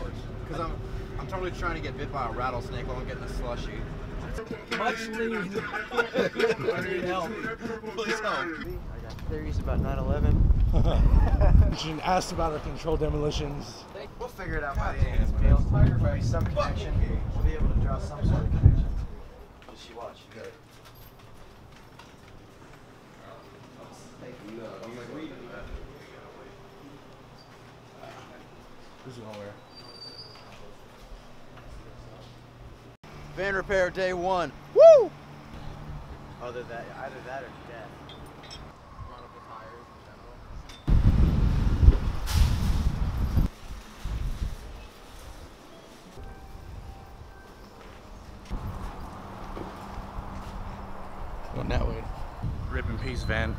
course. Because I'm totally trying to get bit by a rattlesnake while I'm getting a slushie. Much leave. I need help. Please help. I got theories about 9/11. She asked about our controlled demolitions. We'll figure it out by the end of this meal. There will be some connection. We'll be able to draw some sort of connection. Just you watch. Okay. No, I'm like, we this is nowhere. Van repair day one. Woo! Either that or death. Run up with tires in general. Going that way. Rip in peace, Van.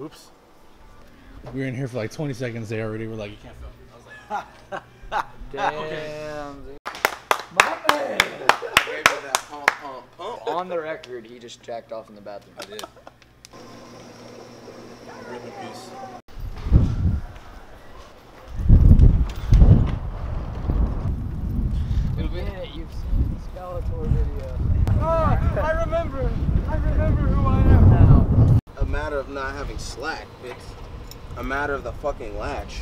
Oops. We were in here for like 20 seconds. They already were like, you can't film. I was like, ha, ha, ha. Damn. Okay. My man. That pump, pump, pump. On the record, he just jacked off in the bathroom. I did. Rip in peace. Yeah, you've seen the Skeletor video. Oh, I remember who I am now. A matter of not having slack, it's a matter of the fucking latch.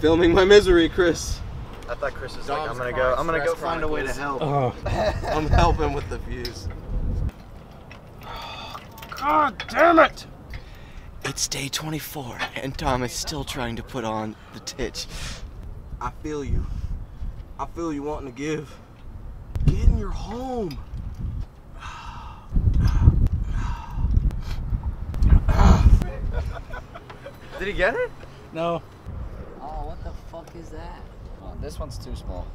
Filming my misery, Chris. I thought Chris was like, I'm gonna go find a way to help. I'm helping with the views. God damn it! It's day 24, and Tom is still trying to put on the titch. I feel you. I feel you wanting to give. Get in your home. Did he get it? No. Oh, what the fuck is that? Oh, this one's too small.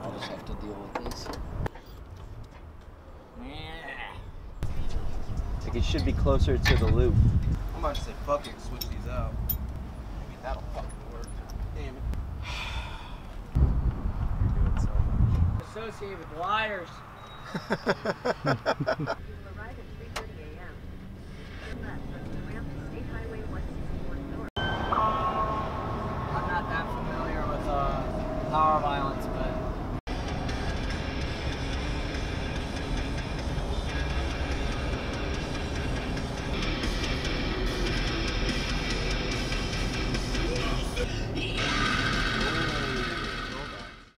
I'll just have to deal with this. Like it should be closer to the loop. I'm about to say fuck it, switch these out. Maybe that'll fucking work. Damn it. Associated with liars.